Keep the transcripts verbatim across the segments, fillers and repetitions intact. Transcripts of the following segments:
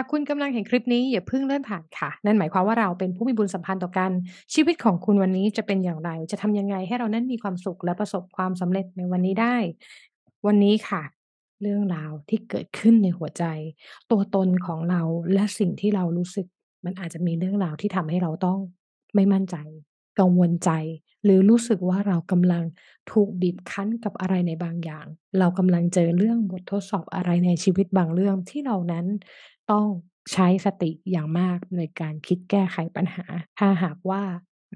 หากคุณกำลังเห็นคลิปนี้อย่าเพิ่งเลื่อนผ่านค่ะนั่นหมายความว่าเราเป็นผู้มีบุญสัมพันธ์ต่อกันชีวิตของคุณวันนี้จะเป็นอย่างไรจะทำยังไงให้เรานั้นมีความสุขและประสบความสำเร็จในวันนี้ได้วันนี้ค่ะเรื่องราวที่เกิดขึ้นในหัวใจตัวตนของเราและสิ่งที่เรารู้สึกมันอาจจะมีเรื่องราวที่ทำให้เราต้องไม่มั่นใจกังวลใจหรือรู้สึกว่าเรากำลังถูกบีบคั้นกับอะไรในบางอย่างเรากำลังเจอเรื่องบททดสอบอะไรในชีวิตบางเรื่องที่เรานั้นต้องใช้สติอย่างมากในการคิดแก้ไขปัญหาถ้าหากว่า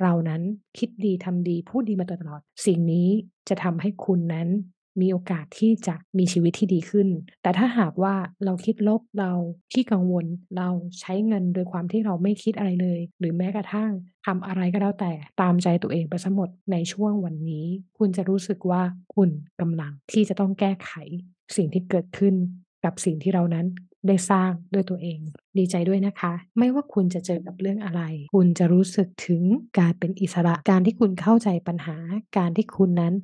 เรานั้นคิดดีทำดีพูดดีมาตลอดสิ่งนี้จะทำให้คุณนั้นมีโอกาสที่จะมีชีวิตที่ดีขึ้นแต่ถ้าหากว่าเราคิดลบเราขี้กังวลเราใช้เงินโดยความที่เราไม่คิดอะไรเลยหรือแม้กระทั่งทำอะไรก็แล้วแต่ตามใจตัวเองไปซะหมดในช่วงวันนี้คุณจะรู้สึกว่าคุณกำลังที่จะต้องแก้ไขสิ่งที่เกิดขึ้นกับสิ่งที่เรานั้นได้สร้างด้วยตัวเองดีใจด้วยนะคะไม่ว่าคุณจะเจอกับเรื่องอะไรคุณจะรู้สึกถึงการเป็นอิสระการที่คุณเข้าใจปัญหาการที่คุณนั้น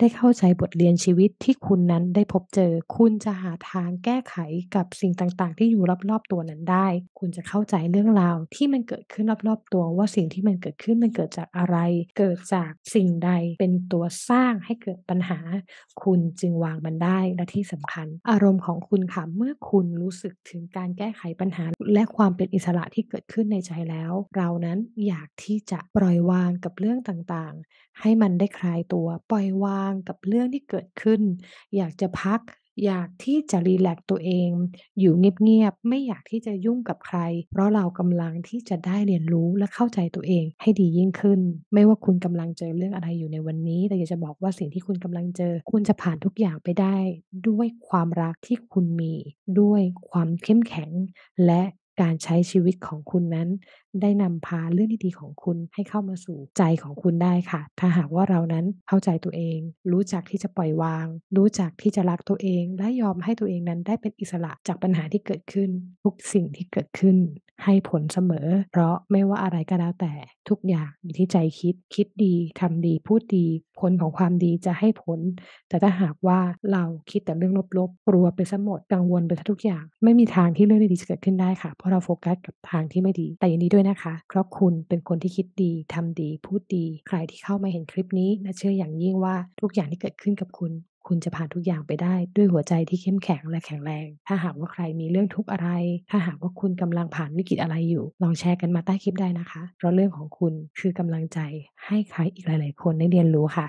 ได้เข้าใจบทเรียนชีวิตที่คุณนั้นได้พบเจอคุณจะหาทางแก้ไขกับสิ่งต่างๆที่อยู่รอบๆตัวนั้นได้คุณจะเข้าใจเรื่องราวที่มันเกิดขึ้นรอบๆตัวว่าสิ่งที่มันเกิดขึ้นมันเกิดจากอะไรเกิดจากสิ่งใดเป็นตัวสร้างให้เกิดปัญหาคุณจึงวางมันได้และที่สำคัญอารมณ์ของคุณค่ะเมื่อคุณรู้สึกถึงการแก้ไขปัญหาและความเป็นอิสระที่เกิดขึ้นในใจแล้วเรานั้นอยากที่จะปล่อยวางกับเรื่องต่างๆให้มันได้คลายตัวปล่อยวางกับเรื่องที่เกิดขึ้นอยากจะพักอยากที่จะรีแลกซ์ตัวเองอยู่เงียบๆไม่อยากที่จะยุ่งกับใครเพราะเรากำลังที่จะได้เรียนรู้และเข้าใจตัวเองให้ดียิ่งขึ้นไม่ว่าคุณกำลังเจอเรื่องอะไรอยู่ในวันนี้แต่อยากจะบอกว่าสิ่งที่คุณกำลังเจอคุณจะผ่านทุกอย่างไปได้ด้วยความรักที่คุณมีด้วยความเข้มแข็งและการใช้ชีวิตของคุณนั้นได้นำพาเรื่องดีๆของคุณให้เข้ามาสู่ใจของคุณได้ค่ะถ้าหากว่าเรานั้นเข้าใจตัวเองรู้จักที่จะปล่อยวางรู้จักที่จะรักตัวเองและยอมให้ตัวเองนั้นได้เป็นอิสระจากปัญหาที่เกิดขึ้นทุกสิ่งที่เกิดขึ้นให้ผลเสมอเพราะไม่ว่าอะไรก็แล้วแต่ทุกอย่างอยู่ที่ใจคิดคิดดีทำดีพูดดีผลของความดีจะให้ผลแต่ถ้าหากว่าเราคิดแต่เรื่องลบๆกลัวไปซะหมดกังวลไปซะทุกอย่างไม่มีทางที่เรื่องดีๆจะเกิดขึ้นได้ค่ะเพราะเราโฟกัสกับทางที่ไม่ดีแต่อย่างนี้ด้วยนะคะเพราะคุณเป็นคนที่คิดดีทำดีพูดดีใครที่เข้ามาเห็นคลิปนี้น่าเชื่ออย่างยิ่งว่าทุกอย่างที่เกิดขึ้นกับคุณคุณจะผ่านทุกอย่างไปได้ด้วยหัวใจที่เข้มแข็งและแข็งแรงถ้าหากว่าใครมีเรื่องทุกข์อะไรถ้าหากว่าคุณกำลังผ่านวิกฤตอะไรอยู่ลองแชร์กันมาใต้คลิปได้นะคะเพราะเรื่องของคุณคือกำลังใจให้ใครอีกหลายๆคนได้เรียนรู้ค่ะ